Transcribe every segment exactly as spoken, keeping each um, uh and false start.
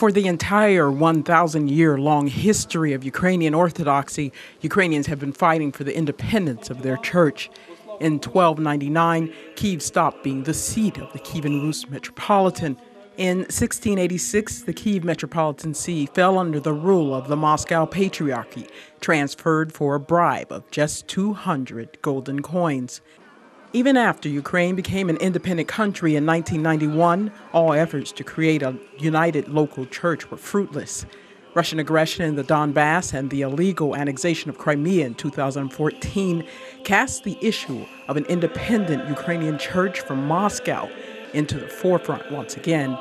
For the entire one thousand year long history of Ukrainian Orthodoxy, Ukrainians have been fighting for the independence of their church. In twelve ninety-nine, Kyiv stopped being the seat of the Kievan Rus Metropolitan. In sixteen eighty-six, the Kyiv Metropolitan See fell under the rule of the Moscow Patriarchate, transferred for a bribe of just two hundred golden coins. Even after Ukraine became an independent country in nineteen ninety-one, all efforts to create a united local church were fruitless. Russian aggression in the Donbass and the illegal annexation of Crimea in two thousand fourteen cast the issue of an independent Ukrainian church from Moscow into the forefront once again.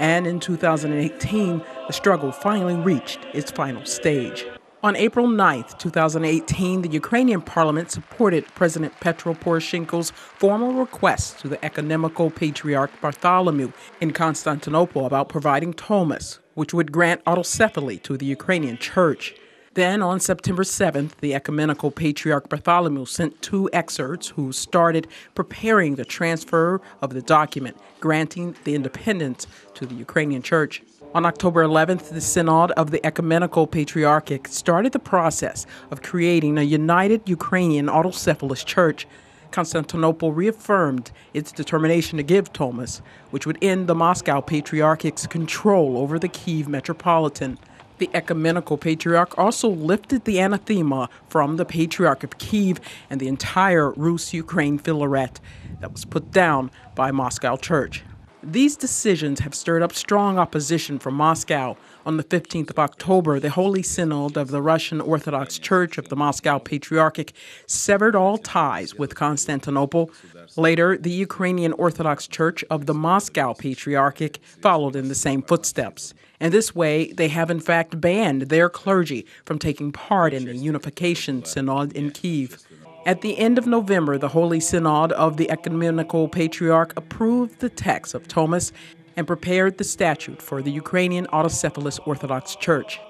And in two thousand eighteen, the struggle finally reached its final stage. On April ninth, two thousand eighteen, the Ukrainian parliament supported President Petro Poroshenko's formal request to the Ecumenical Patriarch Bartholomew in Constantinople about providing Tomos, which would grant autocephaly to the Ukrainian church. Then, on September seventh, the Ecumenical Patriarch Bartholomew sent two excerpts who started preparing the transfer of the document, granting the independence to the Ukrainian church. On October eleventh, the Synod of the Ecumenical Patriarchate started the process of creating a united Ukrainian autocephalous church. Constantinople reaffirmed its determination to give Tomos, which would end the Moscow Patriarchate's control over the Kyiv Metropolitan. The Ecumenical Patriarch also lifted the anathema from the Patriarch of Kyiv and the entire Rus-Ukraine Filaret that was put down by Moscow Church. These decisions have stirred up strong opposition from Moscow. On the fifteenth of October, the Holy Synod of the Russian Orthodox Church of the Moscow Patriarchate severed all ties with Constantinople. Later, the Ukrainian Orthodox Church of the Moscow Patriarchate followed in the same footsteps. And this way, they have in fact banned their clergy from taking part in the Unification Synod in Kyiv. At the end of November, the Holy Synod of the Ecumenical Patriarch approved the text of Tomos and prepared the statute for the Ukrainian Autocephalous Orthodox Church.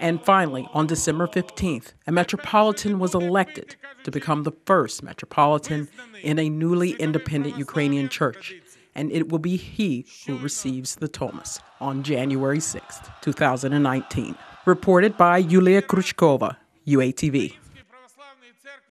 And finally, on December fifteenth, a Metropolitan was elected to become the first Metropolitan in a newly independent Ukrainian church. And it will be he who receives the Tomos on January sixth, two thousand nineteen. Reported by Yulia Krushkova, U A T V.